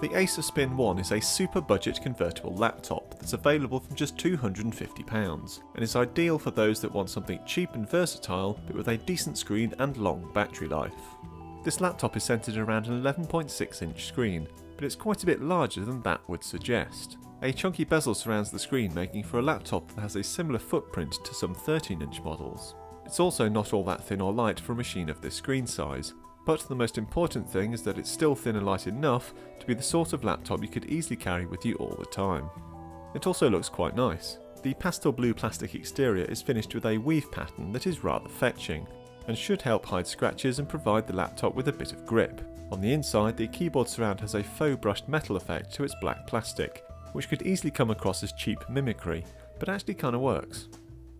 the Acer Spin 1 is a super budget convertible laptop that's available from just £250 and is ideal for those that want something cheap and versatile but with a decent screen and long battery life. This laptop is centered around an 11.6-inch screen, but it's quite a bit larger than that would suggest. A chunky bezel surrounds the screen, making for a laptop that has a similar footprint to some 13-inch models. It's also not all that thin or light for a machine of this screen size, but the most important thing is that it's still thin and light enough to be the sort of laptop you could easily carry with you all the time. It also looks quite nice. The pastel blue plastic exterior is finished with a weave pattern that is rather fetching, and should help hide scratches and provide the laptop with a bit of grip. On the inside, the keyboard surround has a faux brushed metal effect to its black plastic, which could easily come across as cheap mimicry, but actually kinda works.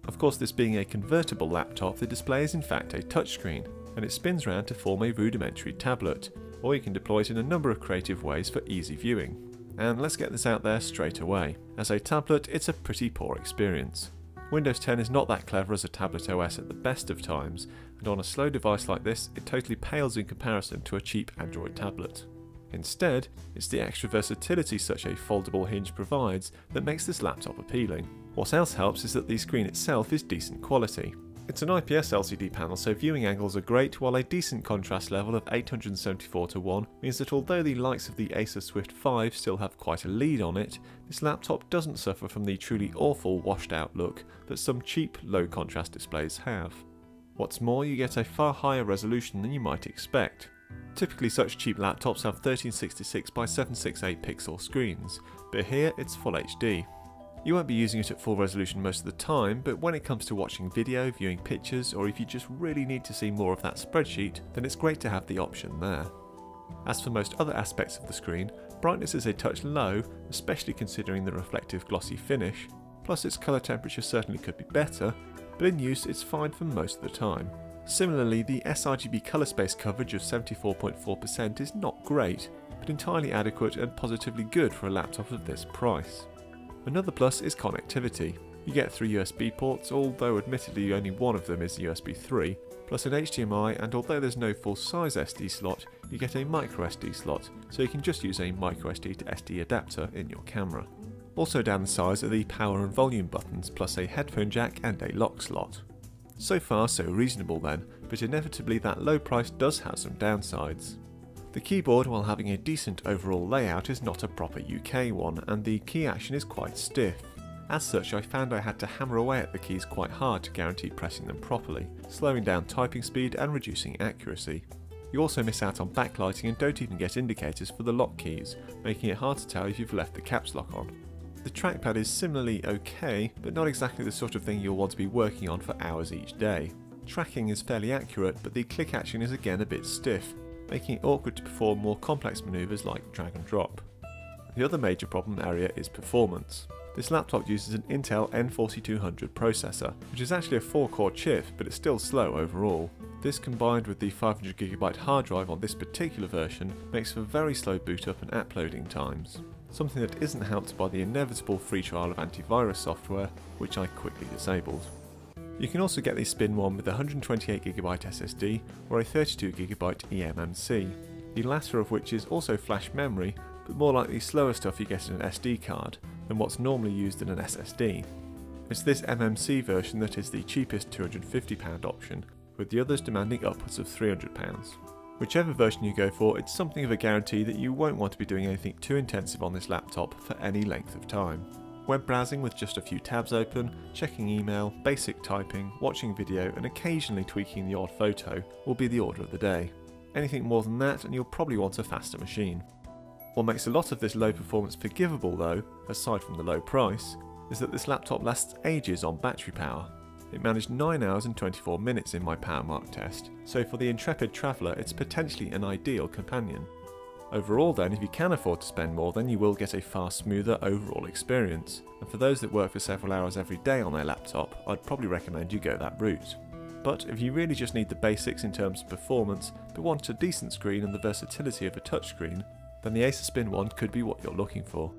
Of course, this being a convertible laptop, the display is in fact a touchscreen, and it spins round to form a rudimentary tablet, or you can deploy it in a number of creative ways for easy viewing. And let's get this out there straight away. As a tablet, it's a pretty poor experience. Windows 10 is not that clever as a tablet OS at the best of times, and on a slow device like this, it totally pales in comparison to a cheap Android tablet. Instead, it's the extra versatility such a foldable hinge provides that makes this laptop appealing. What else helps is that the screen itself is decent quality. It's an IPS LCD panel, so viewing angles are great, while a decent contrast level of 874:1 means that although the likes of the Acer Swift 5 still have quite a lead on it, this laptop doesn't suffer from the truly awful washed out look that some cheap low contrast displays have. What's more, you get a far higher resolution than you might expect. Typically such cheap laptops have 1366x768 pixel screens, but here it's Full HD. You won't be using it at full resolution most of the time, but when it comes to watching video, viewing pictures, or if you just really need to see more of that spreadsheet, then it's great to have the option there. As for most other aspects of the screen, brightness is a touch low, especially considering the reflective glossy finish, plus its colour temperature certainly could be better, but in use it's fine for most of the time. Similarly, the sRGB colour space coverage of 74.4% is not great, but entirely adequate and positively good for a laptop of this price. Another plus is connectivity. You get 3 USB ports, although admittedly only one of them is USB 3, plus an HDMI, and although there's no full-size SD slot, you get a microSD slot, so you can just use a microSD to SD adapter in your camera. Also down the sides are the power and volume buttons, plus a headphone jack and a lock slot. So far so reasonable then, but inevitably that low price does have some downsides. The keyboard, while having a decent overall layout, is not a proper UK one, and the key action is quite stiff. As such, I found I had to hammer away at the keys quite hard to guarantee pressing them properly, slowing down typing speed and reducing accuracy. You also miss out on backlighting and don't even get indicators for the lock keys, making it hard to tell if you've left the caps lock on. The trackpad is similarly okay, but not exactly the sort of thing you'll want to be working on for hours each day. Tracking is fairly accurate, but the click action is again a bit stiff, making it awkward to perform more complex manoeuvres like drag and drop. The other major problem area is performance. This laptop uses an Intel N4200 processor, which is actually a 4-core chip, but it's still slow overall. This, combined with the 500GB hard drive on this particular version, makes for very slow boot up and uploading times, something that isn't helped by the inevitable free trial of antivirus software, which I quickly disabled. You can also get the Spin 1 with a 128GB SSD or a 32GB eMMC, the latter of which is also flash memory, but more like the slower stuff you get in an SD card than what's normally used in an SSD. It's this MMC version that is the cheapest £250 option, with the others demanding upwards of £300. Whichever version you go for, it's something of a guarantee that you won't want to be doing anything too intensive on this laptop for any length of time. Web browsing with just a few tabs open, checking email, basic typing, watching video, and occasionally tweaking the odd photo will be the order of the day. Anything more than that and you'll probably want a faster machine. What makes a lot of this low performance forgivable though, aside from the low price, is that this laptop lasts ages on battery power. It managed 9 hours and 24 minutes in my PowerMark test, so for the intrepid traveller it's potentially an ideal companion. Overall then, if you can afford to spend more, then you will get a far smoother overall experience, and for those that work for several hours every day on their laptop, I'd probably recommend you go that route. But if you really just need the basics in terms of performance, but want a decent screen and the versatility of a touchscreen, then the Acer Spin 1 could be what you're looking for.